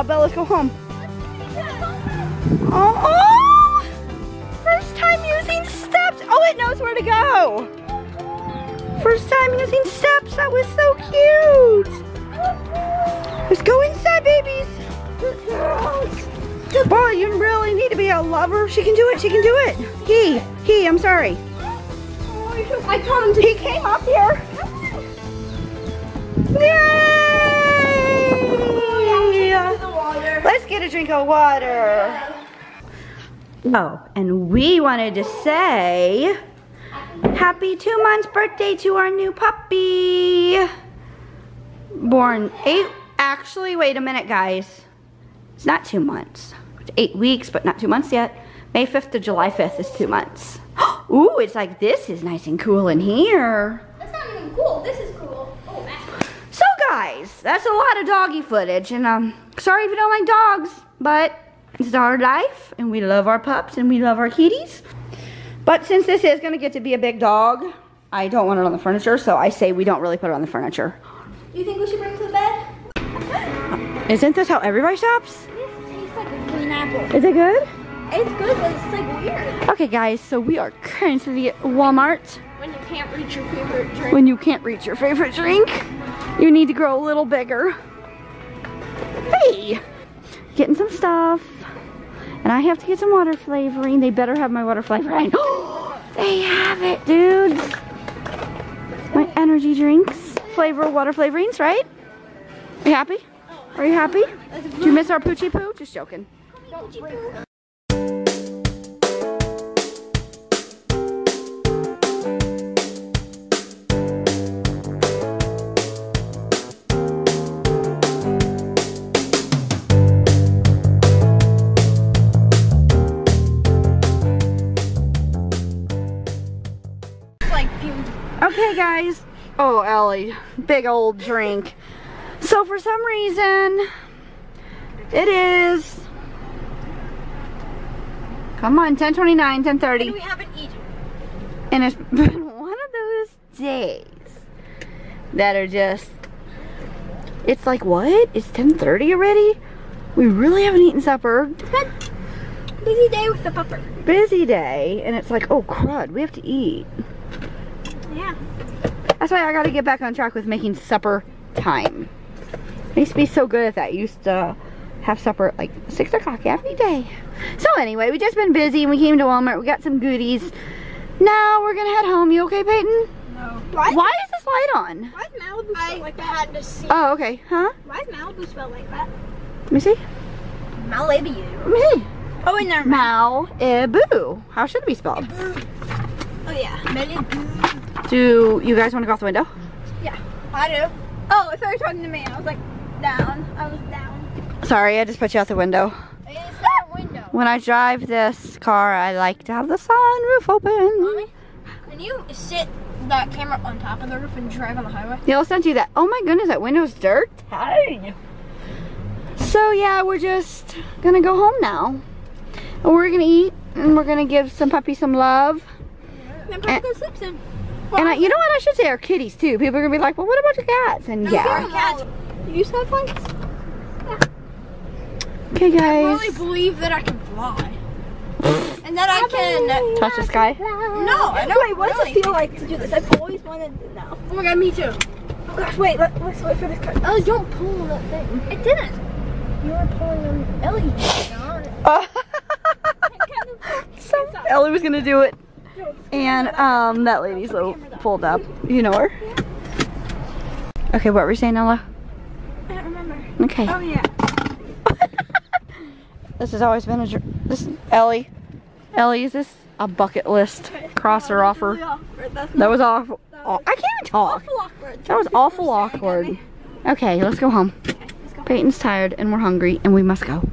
Bella, let's go home. Oh, first time using steps. Oh, it knows where to go. First time using steps. That was so cute. Let's go inside, babies. Good girls. Good boy, you really need to be a lover. She can do it. She can do it. He. I'm sorry. I told him to. He came up here. Yay! Let's get a drink of water. Oh, and we wanted to say happy 2 months birthday to our new puppy. Born 8. Actually, wait a minute, guys. It's not 2 months. It's 8 weeks, but not 2 months yet. May 5th to July 5th is 2 months. Ooh, it's like this is nice and cool in here. That's not even cool. This is cool. Oh, man. So, guys, that's a lot of doggy footage, and sorry if you don't like dogs, but this is our life, and we love our pups, and we love our kitties. But since this is going to get to be a big dog, I don't want it on the furniture, so I say we don't really put it on the furniture. You think we should bring it to the bed? Isn't this how everybody shops? This tastes like a green apple. Is it good? It's good, but it's like weird. Okay, guys, so we are currently at Walmart. When you can't reach your favorite drink. When you can't reach your favorite drink, you need to grow a little bigger. Hey! Getting some stuff. And I have to get some water flavoring. They better have my water flavoring. They have it, dudes. My energy drinks. Flavor water flavorings, right? Are you happy? Are you happy? Do you miss our poochie poo? Just joking. Poochie poo. Okay, guys. Oh, Ellie, big old drink. So for some reason, it is, come on, 10:29, 10:30. And we haven't eaten. And it's been one of those days that are just, it's like, what? It's 10:30 already? We really haven't eaten supper. Busy day with the pupper. Busy day, and it's like, oh crud, we have to eat. Yeah. That's why I gotta get back on track with making supper time. I used to be so good at that. I used to have supper at like 6 o'clock every day. So anyway, we just been busy and we came to Walmart. We got some goodies. Now we're going to head home. You okay, Peyton? No. Why is this light on? Why is Malibu spelled like that? I had to see. Oh, okay. Huh? Why is Malibu spelled like that? Let me see. Malibu. Let me see. Oh, and they're Malibu. How should it be spelled? Oh, yeah. Malibu. Do you guys want to go out the window? Yeah, I do. Oh, I thought you were talking to me. I was like, down. I was down. Sorry, I just put you out the window. It's not a window. When I drive this car, I like to have the sunroof open. Mommy, can you sit that camera on top of the roof and drive on the highway? Yeah, let's not do that. Oh my goodness, that window's dirt. Hi. So yeah, we're just going to go home now. And we're going to eat, and we're going to give some puppies some love. Yeah. And I'm going to go sleep soon. And you know what? I should say our kitties too. People are gonna be like, "Well, what about your cats?" And yeah, cats. You used to have lights? Yeah. Okay, guys. I really believe that I can fly, and that I can touch the sky. No, I don't. Wait, what does it feel like to do this? I've always wanted to know. Oh my god, me too. Oh gosh, wait. Let's wait for this car. Oh, don't pull on that thing. It didn't. You were pulling on Ellie. So Ellie was gonna do it. And that lady's little pulled up. You know her? Yeah. Okay, what were you saying, Ella? I don't remember. Okay. Oh yeah. This has always been a Ellie. Ellie, is this a bucket list? Okay. Crosser offer. That was awful. I can't even talk. Awful awkward. That was awful awkward. Okay, let's go home. Okay, let's go. Peyton's tired and we're hungry and we must go.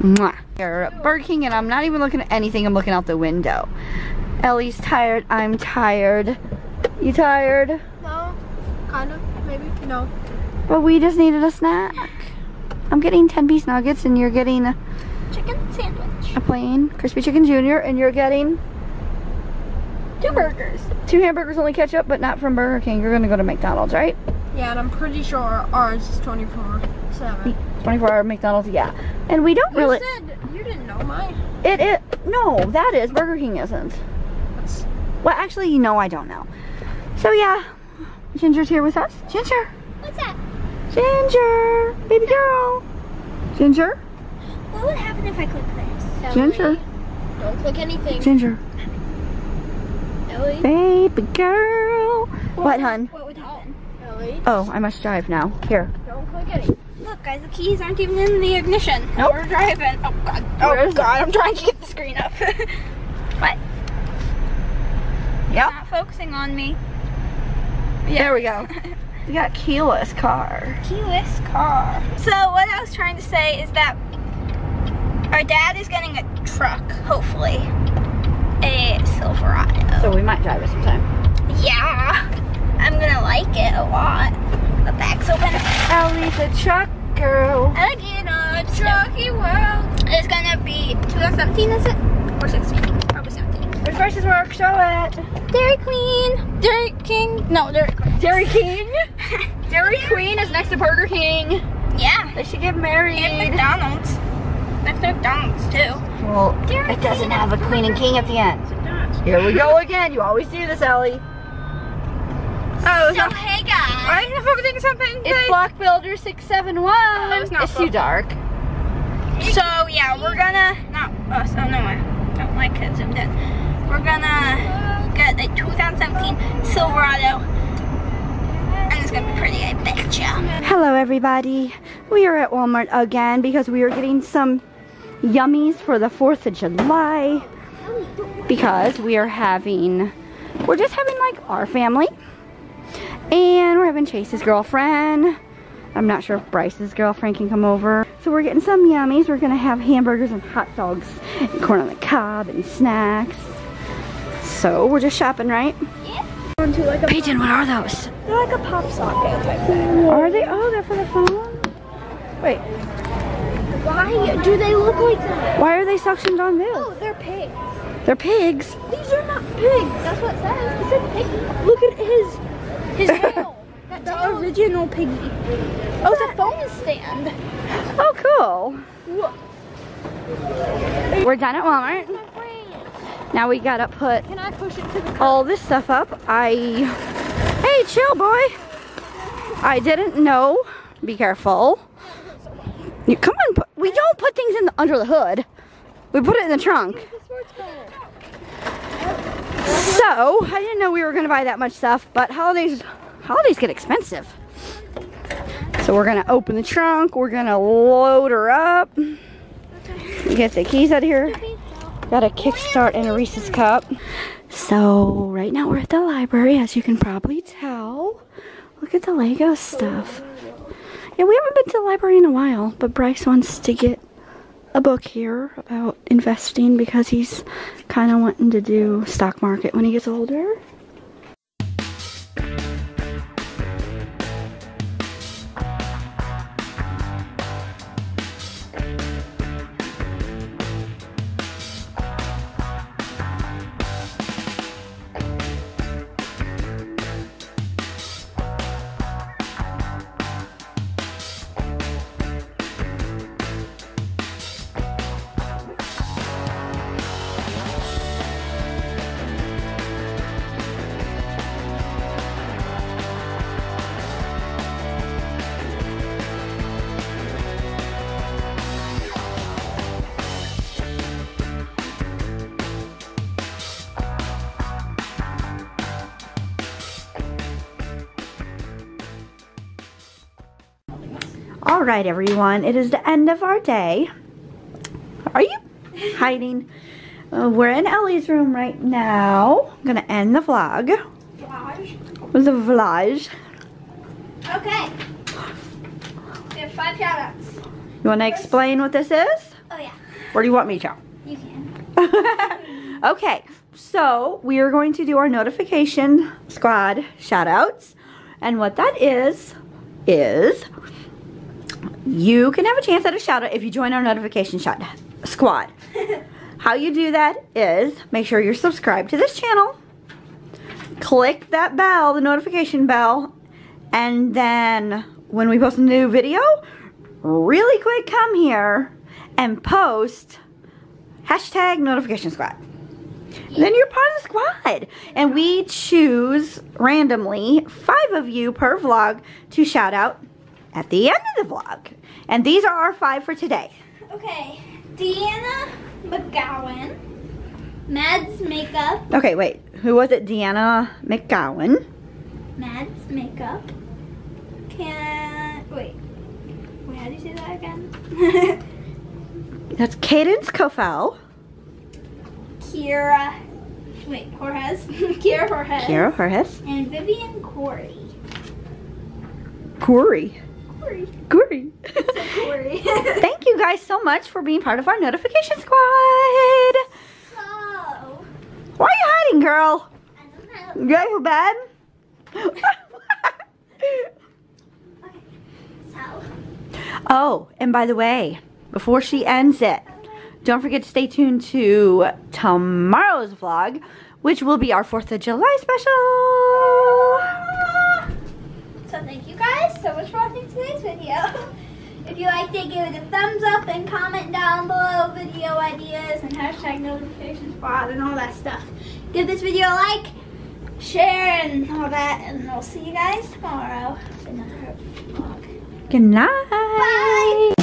Mwah. We're at Burger King and I'm not even looking at anything. I'm looking out the window. Ellie's tired. I'm tired. You tired? No. Kind of. Maybe. No. But we just needed a snack. I'm getting 10-piece nuggets and you're getting a chicken sandwich. A plain crispy chicken junior and you're getting 2 burgers. 2 hamburgers, only ketchup, but not from Burger King. You're going to go to McDonald's, right? Yeah, and I'm pretty sure ours is 24/7. 24-hour McDonald's, yeah. And we don't really... You said you didn't know mine. It is... No, that is. Burger King isn't. That's... Well, actually, no, I don't know. So, yeah. Ginger's here with us. Ginger! What's up? Ginger! Baby girl! Ginger? What would happen if I click this? Ginger. Ellie. Don't click anything. Ginger. Ellie? Baby girl! What, hun? What would happen? Ellie? Oh, I must drive now. Here. Don't click anything. Look, guys, the keys aren't even in the ignition. Nope. We're driving. Oh, God. Oh, God. I'm trying to get the screen up. What? Yep. Not focusing on me. Yes. There we go. We got keyless car. Keyless car. So what I was trying to say is that our dad is getting a truck, hopefully. A Silverado. So we might drive it sometime. Yeah. I'm gonna like it a lot. The back's open. Ellie's a truck girl. Again, a trucky world. It's gonna be 2017, is it? Or 16. Probably 17. The prices work, show it. Dairy Queen. Dairy King. No, Dairy Queen. Dairy King? Dairy Queen is next to Burger King. Yeah. They should get married. And McDonald's. Next to McDonald's, too. Well, Dairy it doesn't King have a Queen and King at the end. Here we go again. You always do this, Ellie. Oh, so hey, guys. I'm focusing on something. It's Block Builder 671. Oh, it's not it's too dark. So, yeah, we're gonna... Not us. Oh, no, I don't like kids. I'm dead. We're gonna get a 2017 Silverado. And it's gonna be pretty, I bet you. Hello, everybody. We are at Walmart again because we are getting some yummies for the 4th of July. Because we are having... We're just having, like, our family. And we're having Chase's girlfriend. I'm not sure if Bryce's girlfriend can come over. So we're getting some yummies. We're gonna have hamburgers and hot dogs and corn on the cob and snacks. So we're just shopping, right? Yeah. Like Peyton, what are those? They're like a pop socket. Are they? Oh, they're for the phone? Wait. Why do they look like that? Why are they suctioned on this? Oh, they're pigs. They're pigs? These are not pigs. That's what it says. It said pig. Look at his. His tail. That's the original piggy. Oh, it's a phone stand. Oh, cool. Whoa. We're done at Walmart. Now we gotta put Can I push it to the all this stuff up. Hey, chill, boy. I didn't know. Be careful. You come on. We don't put things in under the hood. We put it in the trunk. So, I didn't know we were going to buy that much stuff, but holidays get expensive. So we're going to open the trunk, we're going to load her up. Okay. Get the keys out of here. Got a Kickstart and a Reese's cup. So, right now we're at the library, as you can probably tell. Look at the Lego stuff. Yeah, we haven't been to the library in a while, but Bryce wants to get a book here about investing because he's kind of wanting to do stock market when he gets older. All right, everyone, it is the end of our day. Are you hiding? We're in Ellie's room right now. I'm gonna end the vlog. Vlog? With a vlog. Okay. We have 5 shout-outs. You wanna explain what this is? Oh, yeah. Or do you want me to? You can. Okay, so we are going to do our notification squad shout-outs. And what that is... You can have a chance at a shout out if you join our notification squad. How you do that is make sure you're subscribed to this channel, click that bell, the notification bell, And then when we post a new video, really quick, come here and post #NotificationSquad. And then you're part of the squad. And we choose randomly 5 of you per vlog to shout out at the end of the vlog. And these are our 5 for today. Okay, Deanna McGowan, Mads Makeup. Okay, wait, who was it? Deanna McGowan. Mads Makeup. Wait, how do you say that again? That's Cadence Cofell. Kira Horje. Kira Horje. And Vivian Corey. Corey. Corey. Thank you guys so much for being part of our notification squad. So. Why are you hiding, girl? I don't know. You feel bad? Okay. So. Oh, and by the way, before she ends it, don't forget to stay tuned to tomorrow's vlog, which will be our 4th of July special. So thank you guys so much for watching today's video. If you liked it, give it a thumbs up and comment down below video ideas and #NotificationSquad and all that stuff. Give this video a like, share, and all that, and we'll see you guys tomorrow with another vlog. Good night. Bye.